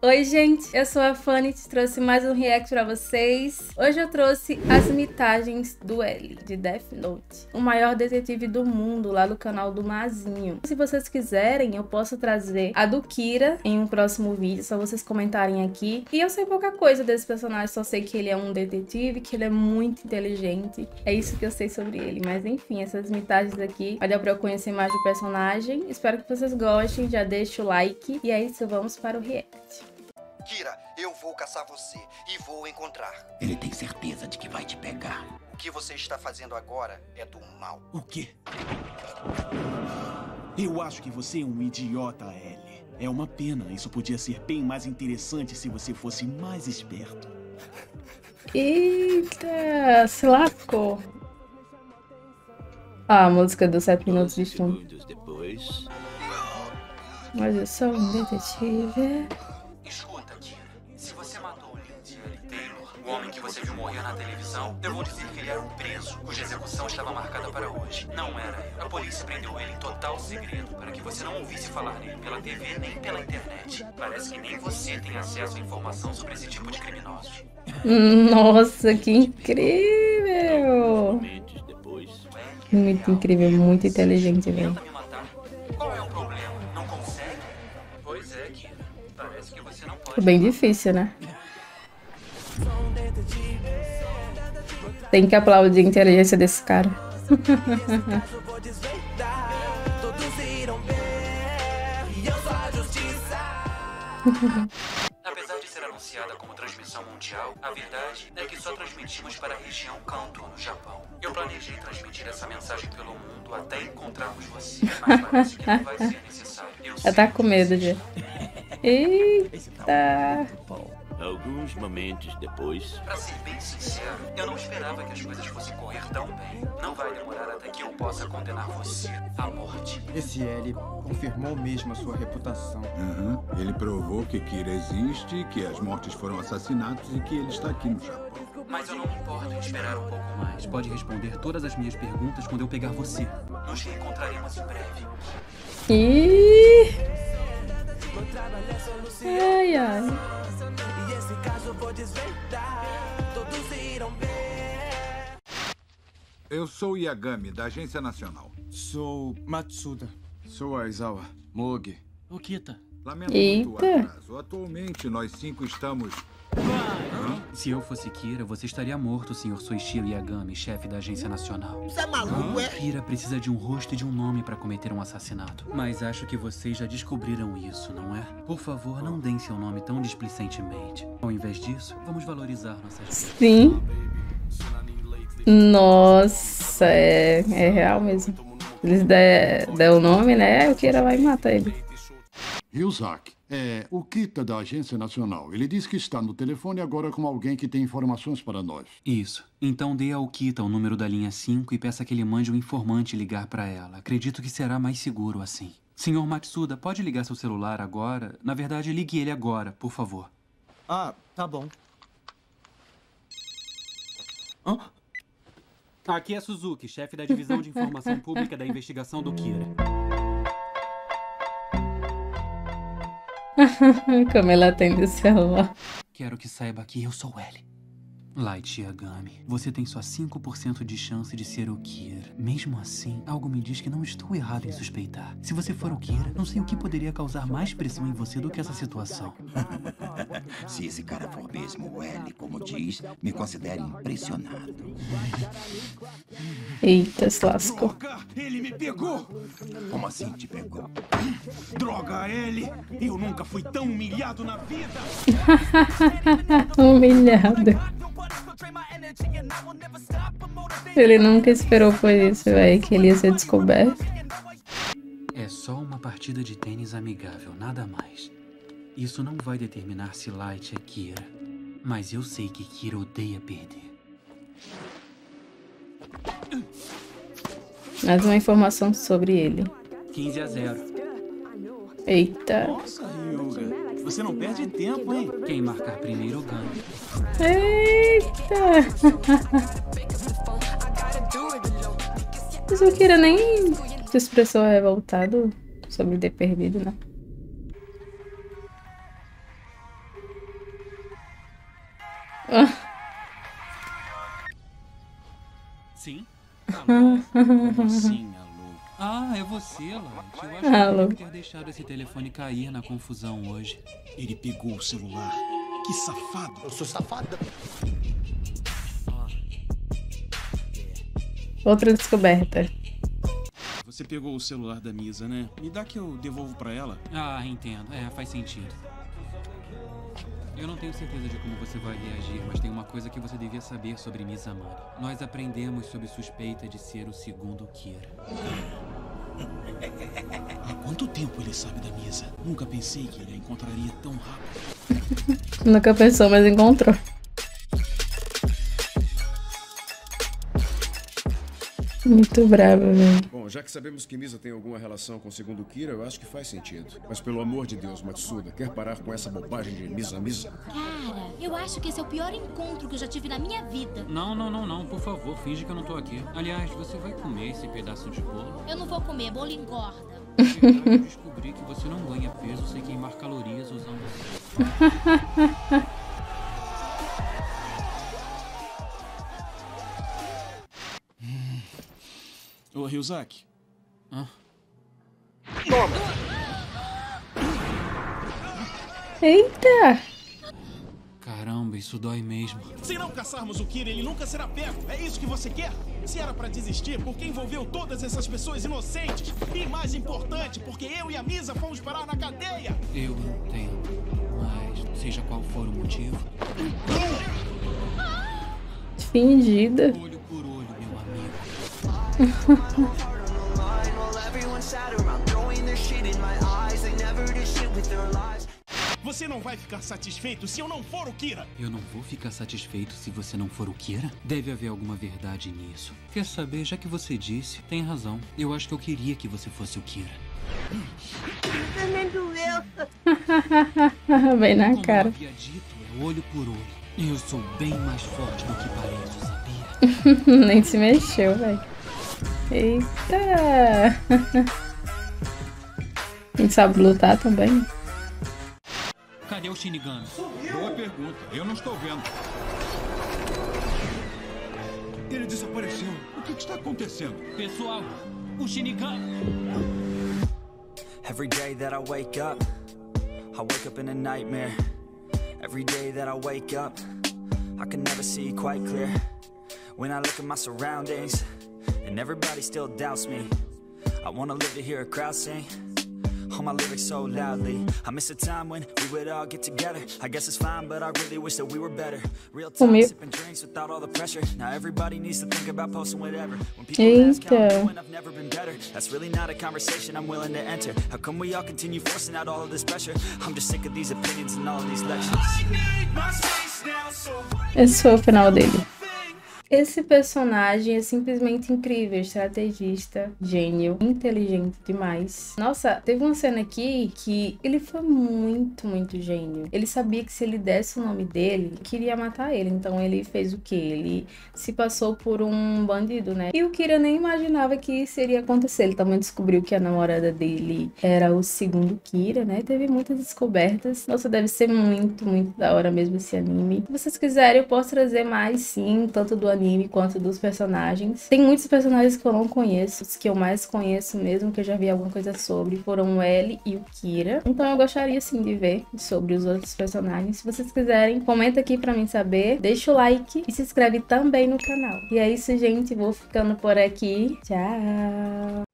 Oi gente, eu sou a Fanny e te trouxe mais um react pra vocês. Hoje eu trouxe as mitagens do L, de Death Note, o maior detetive do mundo, lá do canal do Mazinho. Se vocês quiserem, eu posso trazer a do Kira em um próximo vídeo, só vocês comentarem aqui. E eu sei pouca coisa desse personagem, só sei que ele é um detetive, que ele é muito inteligente. É isso que eu sei sobre ele, mas enfim, essas mitagens aqui vai dar pra eu conhecer mais do personagem. Espero que vocês gostem, já deixa o like. E é isso, vamos para o react. Kira, eu vou caçar você e vou encontrar. Ele tem certeza de que vai te pegar. O que você está fazendo agora é do mal. O quê? Eu acho que você é um idiota, L. É uma pena, isso podia ser bem mais interessante se você fosse mais esperto. Eita, se lascou. Ah, a música dos 7 Minutos de Estúdio. Mas eu sou um detetive. O homem que você viu morrer na televisão, eu vou dizer que ele era um preso, cuja execução estava marcada para hoje. Não era. A polícia prendeu ele em total segredo, para que você não ouvisse falar nele pela TV nem pela internet. Parece que nem você tem acesso à informação sobre esse tipo de criminosos. Nossa, que incrível! Muito incrível, muito inteligente, velho. Qual é o problema? Não consegue? Pois é, Kira. Parece que você não pode... Bem difícil, né? Tem que aplaudir a inteligência desse cara. Apesar de ser anunciada como transmissão mundial, a verdade é que só transmitimos para a região Kanto, no Japão. Eu planejei transmitir essa mensagem pelo mundo até encontrarmos você, mas parece que não vai ser necessário. Ela tá com medo de... Eita... Alguns momentos depois... Pra ser bem sincero, eu não esperava que as coisas fossem correr tão bem. Não vai demorar até que eu possa condenar você à morte. Esse L confirmou mesmo a sua reputação. Ele provou que Kira existe, que as mortes foram assassinatos e que ele está aqui no Japão. Mas eu não me importo em esperar um pouco mais. Pode responder todas as minhas perguntas quando eu pegar você. Nos reencontraremos em breve. Ai, ai. Eu sou Yagami, da Agência Nacional. Sou Matsuda. Sou Aizawa. Mogi. Okita. Lamento muito o atraso. Atualmente, nós cinco estamos... Se eu fosse Kira, você estaria morto, Sr. Soichiro Yagami, chefe da Agência Nacional. Você é maluco, é? Kira precisa de um rosto e de um nome para cometer um assassinato. Mas acho que vocês já descobriram isso, não é? Por favor, não deem seu nome tão displicentemente. Ao invés disso, vamos valorizar nossas... Sim. Nossa, é real mesmo. Eles der o nome, né? O Kira vai matar ele. Ryuzaki. É o Kita da Agência Nacional. Ele diz que está no telefone agora com alguém que tem informações para nós. Isso. Então dê ao Kita o número da linha 5 e peça que ele mande um informante ligar para ela. Acredito que será mais seguro assim. Senhor Matsuda, pode ligar seu celular agora? Na verdade, ligue ele agora, por favor. Ah, tá bom. Hã? Aqui é Suzuki, chefe da Divisão de Informação Pública da Investigação do Kira. Como ela atende o celular. Quero que saiba que eu sou L. Light Yagami, você tem só 5% de chance de ser o Kira. Mesmo assim, algo me diz que não estou errado em suspeitar. Se você for o Kira, não sei o que poderia causar mais pressão em você do que essa situação. Se esse cara for mesmo o L, como diz, me considere impressionado. Eita, se lascou. Droga, ele me pegou! Como assim te pegou? Droga, L! Eu nunca fui tão humilhado na vida! Humilhado. Ele nunca esperou por isso, velho, que ele ia ser descoberto. É só uma partida de tênis amigável, nada mais. Isso não vai determinar se Light é Kira, mas eu sei que Kira odeia perder. Mais uma informação sobre ele. 15-0. Eita. Nossa, Ryuga. Você não perde tempo, hein? Quem marcar primeiro ganha. Eita! Mas o Kira nem se expressou revoltado sobre ter perdido, né? Sim? Alô? Como assim, alô? Ah, é você, Light. Eu acho que eu devo ter deixado esse telefone cair na confusão hoje. Ele pegou o celular. Que safado. Eu sou safada. Outra descoberta. Você pegou o celular da Misa, né? Me dá que eu devolvo pra ela. Ah, entendo. É, faz sentido. Eu não tenho certeza de como você vai reagir, mas tem uma coisa que você devia saber sobre Misa Mano. Nós aprendemos sobre suspeita de ser o segundo Kira. Há quanto tempo ele sabe da Misa? Nunca pensei que ele a encontraria tão rápido. Nunca pensou, mas encontrou. Muito brava, velho. Bom, já que sabemos que Misa tem alguma relação com o segundo Kira, eu acho que faz sentido. Mas pelo amor de Deus, Matsuda, quer parar com essa bobagem de Misa? Cara, eu acho que esse é o pior encontro que eu já tive na minha vida. Não, por favor, finge que eu não tô aqui. Aliás, você vai comer esse pedaço de bolo? Eu não vou comer, bolo engorda. Eu descobri que você não ganha peso sem queimar calorias usando isso. Ô, Ryuzaki. Toma! Eita! Caramba, isso dói mesmo. Se não caçarmos o Kira, ele nunca será pego. É isso que você quer? Se era pra desistir, porque envolveu todas essas pessoas inocentes? E mais importante, porque eu e a Misa fomos parar na cadeia. Eu entendo, mas seja qual for o motivo... Fingida. Olho por olho, meu amigo. Você não vai ficar satisfeito se eu não for o Kira. Eu não vou ficar satisfeito se você não for o Kira? Deve haver alguma verdade nisso. Quer saber, já que você disse, tem razão. Eu acho que eu queria que você fosse o Kira. Bem na cara. Como eu havia dito, é olho por olho. Eu sou bem mais forte do que pareço, sabia? Nem se mexeu, velho. Eita! A gente sabe lutar também. Cadê o Shinigami? Boa pergunta, eu não estou vendo. Ele desapareceu. O que está acontecendo? Pessoal, o Shinigami. Every day that I wake up in a nightmare. Every day that I wake up, I can never see quite clear. When I look at my surroundings, and everybody still doubts me. I wanna live to hear a crowd sing all my lyrics so loudly. I miss a time when we would all get together. I guess it's fine, but I really wish that we were better. Real time sipping drinks without all the pressure. Now everybody needs to think about posting whatever. When people ask how I'm doing, I've never been better. That's really not a conversation I'm willing to enter. How come we all continue forcing out all of this pressure? I'm just sick of these opinions and all of these lectures. I need my space now, so esse foi o final dele. Esse personagem é simplesmente incrível, estrategista, gênio, inteligente demais. Nossa, teve uma cena aqui que ele foi muito gênio. Ele sabia que se ele desse o nome dele, queria matar ele. Então ele fez o quê? Ele se passou por um bandido, né? E o Kira nem imaginava que isso iria acontecer. Ele também descobriu que a namorada dele era o segundo Kira, né? Teve muitas descobertas. Nossa, deve ser muito da hora mesmo esse anime. Se vocês quiserem, eu posso trazer mais sim, tanto do anime quanto dos personagens. Tem muitos personagens que eu não conheço. Os que eu mais conheço mesmo, que eu já vi alguma coisa sobre, foram o L e o Kira. Então eu gostaria sim de ver sobre os outros personagens. Se vocês quiserem, comenta aqui pra mim saber. Deixa o like e se inscreve também no canal. E é isso, gente. Vou ficando por aqui. Tchau!